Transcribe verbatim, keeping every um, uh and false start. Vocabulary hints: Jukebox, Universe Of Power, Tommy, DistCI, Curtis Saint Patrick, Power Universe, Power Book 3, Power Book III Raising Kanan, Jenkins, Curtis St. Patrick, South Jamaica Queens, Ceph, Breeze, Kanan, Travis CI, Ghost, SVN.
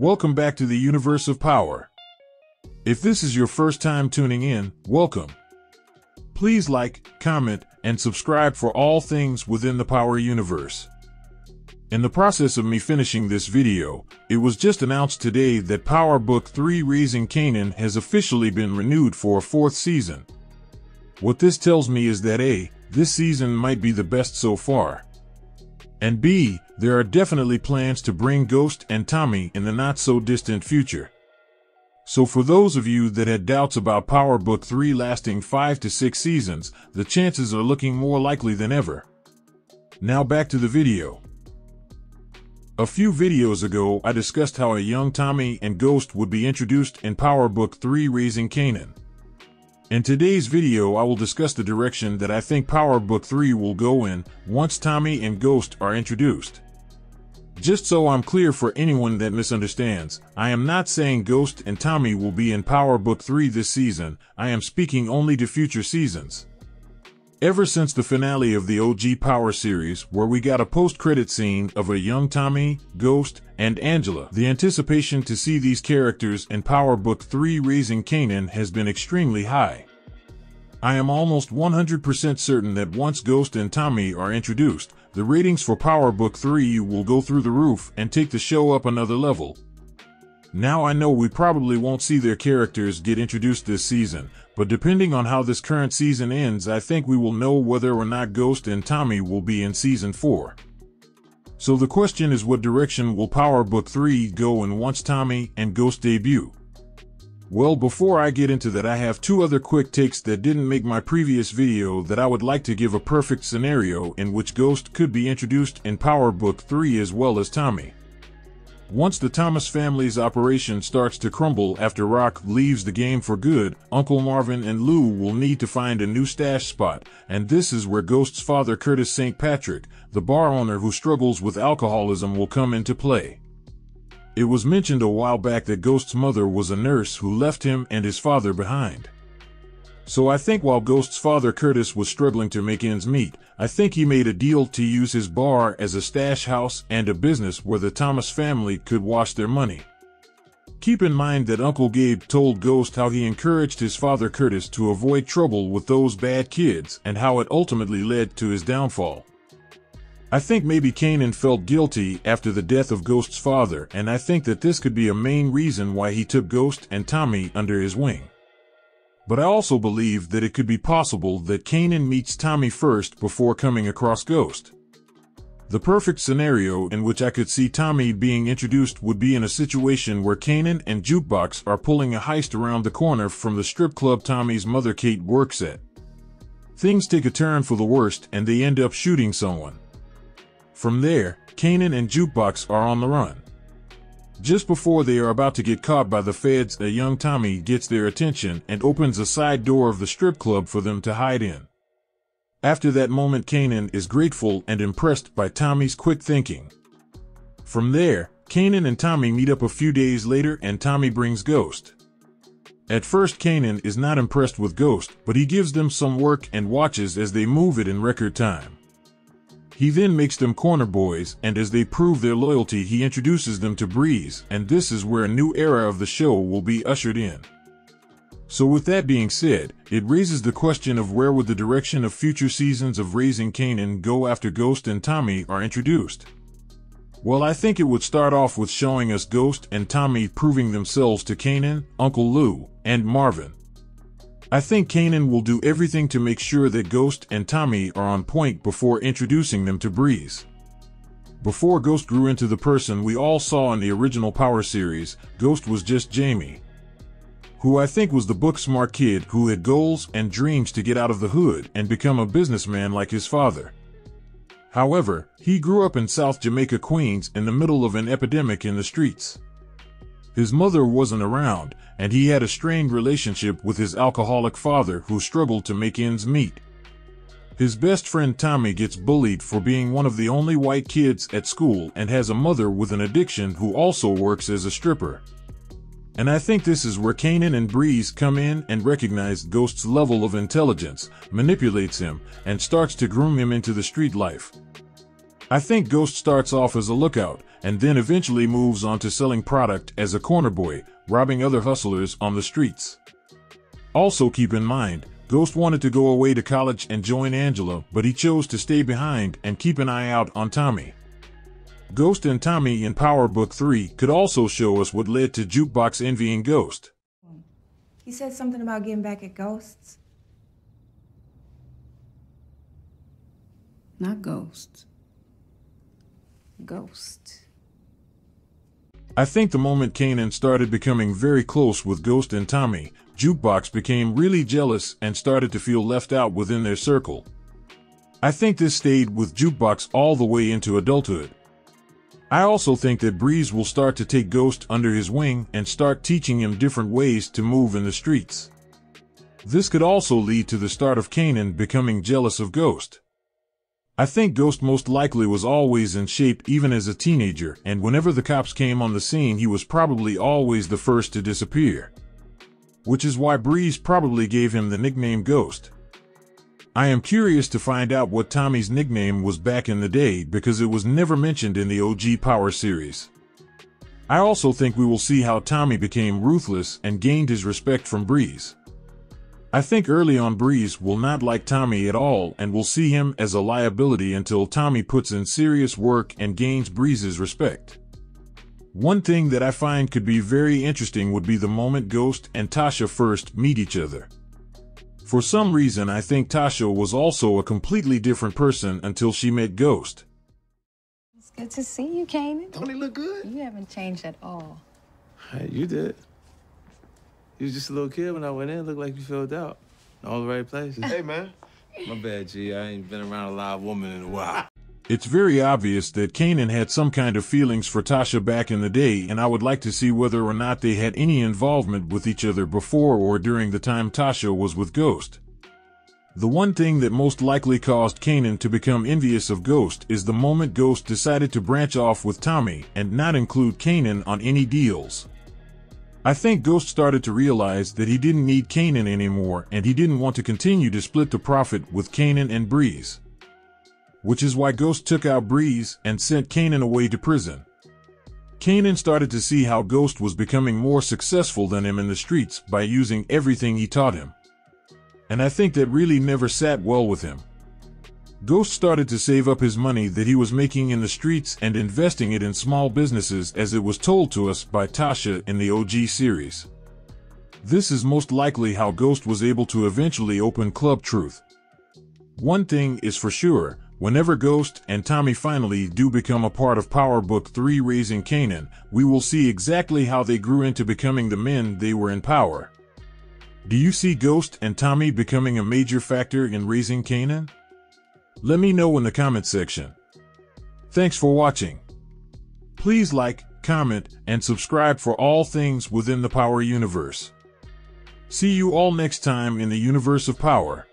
Welcome back to the Universe of Power. If this is your first time tuning in, welcome. Please like, comment, and subscribe for all things within the Power universe. In the process of me finishing this video, it was just announced today that Power Book three Raising Kanan has officially been renewed for a fourth season. What this tells me is that A, this season might be the best so far. And B, there are definitely plans to bring Ghost and Tommy in the not-so-distant future. So for those of you that had doubts about Power Book three lasting five to six seasons, the chances are looking more likely than ever. Now back to the video. A few videos ago, I discussed how a young Tommy and Ghost would be introduced in Power Book three Raising Kanan. In today's video, I will discuss the direction that I think Power Book three will go in once Tommy and Ghost are introduced. Just so I'm clear for anyone that misunderstands, I am not saying Ghost and Tommy will be in Power Book three this season. I am speaking only to future seasons. Ever since the finale of the O G Power series, where we got a post-credit scene of a young Tommy, Ghost, and Angela, the anticipation to see these characters in Power Book three Raising Kanan has been extremely high. I am almost one hundred percent certain that once Ghost and Tommy are introduced, the ratings for Power Book three will go through the roof and take the show up another level. Now I know we probably won't see their characters get introduced this season, but depending on how this current season ends, I think we will know whether or not Ghost and Tommy will be in season four. So the question is, what direction will Power Book three go in once Tommy and Ghost debut? Well, before I get into that, I have two other quick takes that didn't make my previous video that I would like to give a perfect scenario in which Ghost could be introduced in Power Book three as well as Tommy. Once the Thomas family's operation starts to crumble after Rock leaves the game for good, Uncle Marvin and Lou will need to find a new stash spot, and this is where Ghost's father, Curtis Saint Patrick, the bar owner who struggles with alcoholism, will come into play. It was mentioned a while back that Ghost's mother was a nurse who left him and his father behind. So I think while Ghost's father Curtis was struggling to make ends meet, I think he made a deal to use his bar as a stash house and a business where the Thomas family could wash their money. Keep in mind that Uncle Gabe told Ghost how he encouraged his father Curtis to avoid trouble with those bad kids and how it ultimately led to his downfall. I think maybe Kanan felt guilty after the death of Ghost's father, and I think that this could be a main reason why he took Ghost and Tommy under his wing. But I also believe that it could be possible that Kanan meets Tommy first before coming across Ghost. The perfect scenario in which I could see Tommy being introduced would be in a situation where Kanan and Jukebox are pulling a heist around the corner from the strip club Tommy's mother Kate works at. Things take a turn for the worst and they end up shooting someone. From there, Kanan and Jukebox are on the run. Just before they are about to get caught by the feds, a young Tommy gets their attention and opens a side door of the strip club for them to hide in. After that moment, Kanan is grateful and impressed by Tommy's quick thinking. From there, Kanan and Tommy meet up a few days later and Tommy brings Ghost. At first, Kanan is not impressed with Ghost, but he gives them some work and watches as they move it in record time. He then makes them corner boys, and as they prove their loyalty, he introduces them to Breeze, and this is where a new era of the show will be ushered in. So with that being said, it raises the question of where would the direction of future seasons of Raising Kanan go after Ghost and Tommy are introduced? Well, I think it would start off with showing us Ghost and Tommy proving themselves to Kanan, Uncle Lou, and Marvin. I think Kanan will do everything to make sure that Ghost and Tommy are on point before introducing them to Breeze. Before Ghost grew into the person we all saw in the original Power series, Ghost was just Jamie, who I think was the book-smart kid who had goals and dreams to get out of the hood and become a businessman like his father. However, he grew up in South Jamaica, Queens, in the middle of an epidemic in the streets. His mother wasn't around, and he had a strained relationship with his alcoholic father who struggled to make ends meet. His best friend Tommy gets bullied for being one of the only white kids at school and has a mother with an addiction who also works as a stripper. And I think this is where Kanan and Breeze come in and recognize Ghost's level of intelligence, manipulates him, and starts to groom him into the street life. I think Ghost starts off as a lookout, and then eventually moves on to selling product as a corner boy, robbing other hustlers on the streets. Also keep in mind, Ghost wanted to go away to college and join Angela, but he chose to stay behind and keep an eye out on Tommy. Ghost and Tommy in Power Book three could also show us what led to Jukebox envying Ghost. He said something about getting back at Ghosts. Not Ghosts. Ghost. I think the moment Kanan started becoming very close with Ghost and Tommy, Jukebox became really jealous and started to feel left out within their circle. I think this stayed with Jukebox all the way into adulthood. I also think that Breeze will start to take Ghost under his wing and start teaching him different ways to move in the streets. This could also lead to the start of Kanan becoming jealous of Ghost. I think Ghost most likely was always in shape even as a teenager, and whenever the cops came on the scene he was probably always the first to disappear. Which is why Breeze probably gave him the nickname Ghost. I am curious to find out what Tommy's nickname was back in the day, because it was never mentioned in the O G Power series. I also think we will see how Tommy became ruthless and gained his respect from Breeze. I think early on Breeze will not like Tommy at all and will see him as a liability until Tommy puts in serious work and gains Breeze's respect. One thing that I find could be very interesting would be the moment Ghost and Tasha first meet each other. For some reason I think Tasha was also a completely different person until she met Ghost. It's good to see you, Kanan. Don't he look good? You haven't changed at all. Hey, you did. You was just a little kid when I went in. It looked like you filled out. In all the right places. Hey, man. My bad, G. I ain't been around a live woman in a while. It's very obvious that Kanan had some kind of feelings for Tasha back in the day, and I would like to see whether or not they had any involvement with each other before or during the time Tasha was with Ghost. The one thing that most likely caused Kanan to become envious of Ghost is the moment Ghost decided to branch off with Tommy and not include Kanan on any deals. I think Ghost started to realize that he didn't need Kanan anymore, and he didn't want to continue to split the profit with Kanan and Breeze. Which is why Ghost took out Breeze and sent Kanan away to prison. Kanan started to see how Ghost was becoming more successful than him in the streets by using everything he taught him. And I think that really never sat well with him. Ghost started to save up his money that he was making in the streets and investing it in small businesses, as it was told to us by Tasha in the O G series. This is most likely how Ghost was able to eventually open Club Truth. One thing is for sure, whenever Ghost and Tommy finally do become a part of Power Book three Raising Kanan, we will see exactly how they grew into becoming the men they were in power. Do you see Ghost and Tommy becoming a major factor in Raising Kanan? Let me know in the comment section. Thanks for watching. Please like, comment, and subscribe for all things within the Power universe. See you all next time in the Universe of Power.